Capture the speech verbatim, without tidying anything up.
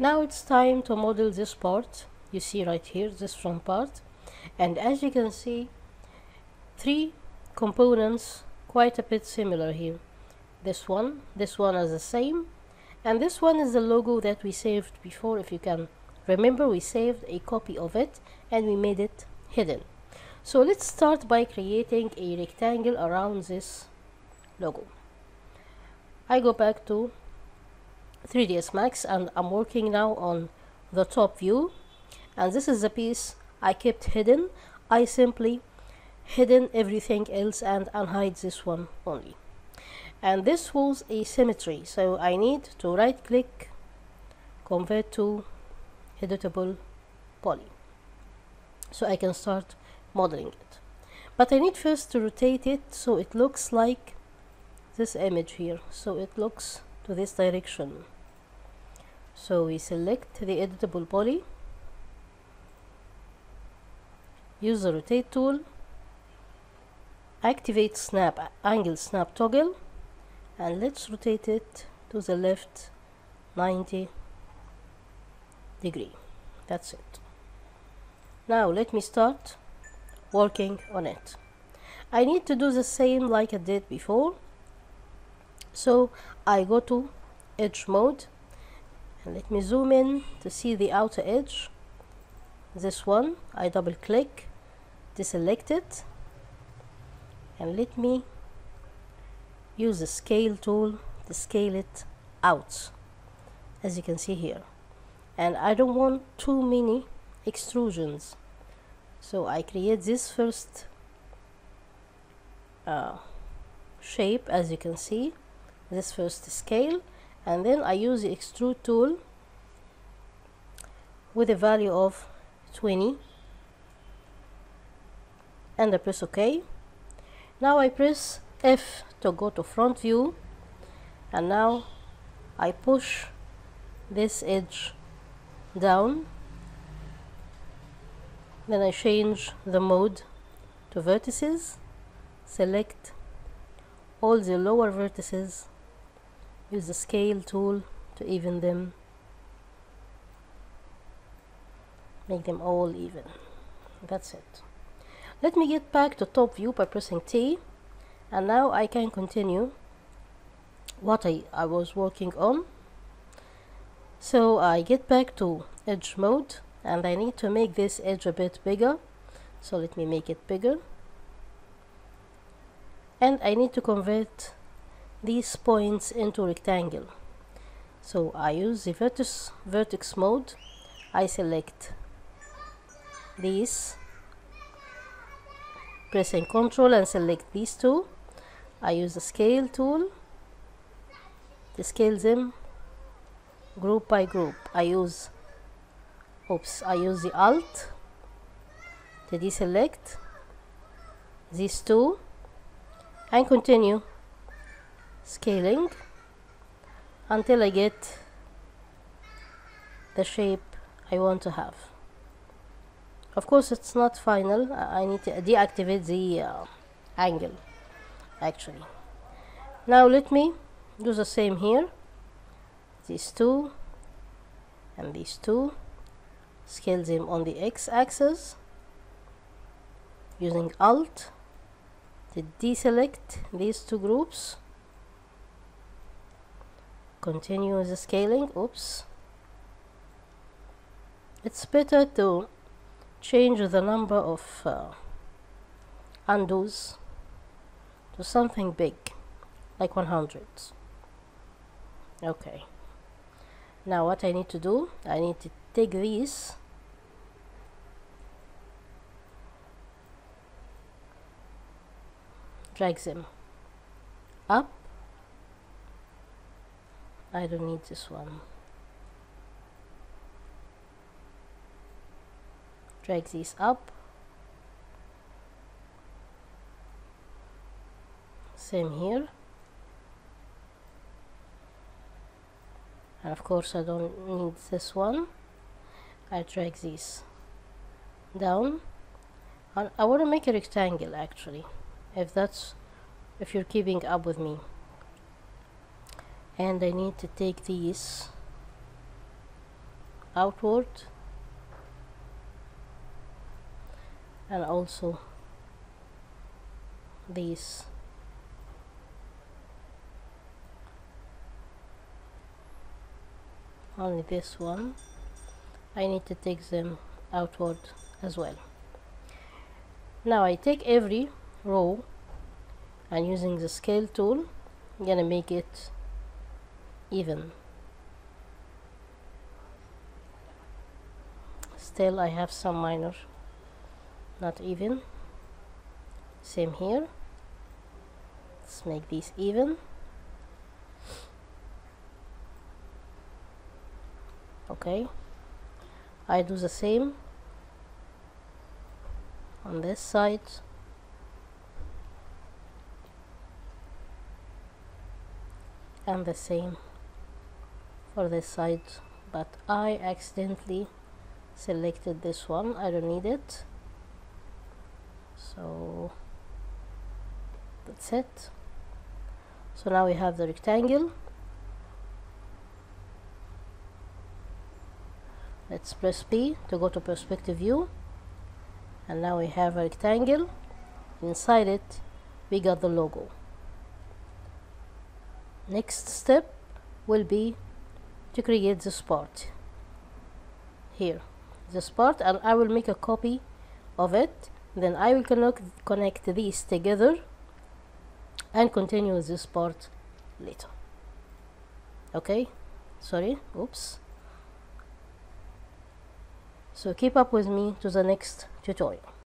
Now it's time to model this part. You see right here, this front part, and as you can see, three components quite a bit similar here. This one, this one is the same, and this one is the logo that we saved before. If you can remember, we saved a copy of it and we made it hidden. So let's start by creating a rectangle around this logo. I go back to three D S Max and I'm working now on the top view, and this is the piece I kept hidden. I simply hidden everything else and unhide this one only. And this was a symmetry, so I need to right click, convert to editable poly, so I can start modeling it. But I need first to rotate it so it looks like this image here, so it looks to this direction. So we select the editable poly, use the rotate tool, activate snap angle snap toggle, and let's rotate it to the left ninety degree. That's it. Now let me start working on it. I need to do the same like I did before, so I go to edge mode and let me zoom in to see the outer edge. This one, I double click, deselect it, and let me use the scale tool to scale it out, as you can see here. And I don't want too many extrusions, so I create this first uh, shape, as you can see, this first scale, and then I use the extrude tool with a value of twenty and I press OK. Now I press F to go to front view, and now I push this edge down, then I change the mode to vertices, select all the lower vertices, use the scale tool to even them, make them all even. That's it. Let me get back to top view by pressing T, and now I can continue what I, I was working on. So I get back to edge mode and I need to make this edge a bit bigger, so let me make it bigger, and I need to convert these points into rectangle. So I use the vertex, vertex mode, I select these, pressing Ctrl and select these two, I use the scale tool to scale them group by group. I use oops I use the Alt to deselect these two and continue scaling until I get the shape I want to have. Of course it's not final, I need to deactivate the uh, angle actually. Now let me do the same here, these two and these two, scale them on the x-axis using Alt to deselect these two groups, continue the scaling. Oops, it's better to change the number of uh, undos to something big like one hundred. Okay, now what I need to do, I need to take these drag them up. I don't need this one, drag these up, same here, and of course I don't need this one. I drag these down, and I want to make a rectangle actually, if that's if you're keeping up with me. And I need to take these outward, and also these only this one I need to take them outward as well. Now I take every row and using the scale tool I'm gonna make it even. Still I have some minor not even. Same here, let's make these even. Okay, I do the same on this side. And the same for this side, but I accidentally selected this one, I don't need it. So that's it. So now we have the rectangle. Let's press P to go to perspective view, and now we have a rectangle. Inside it we got the logo. Next step will be to create this part here, this part, and I will make a copy of it. Then I will connect, connect these together and continue this part later. Okay, sorry, oops. So keep up with me to the next tutorial.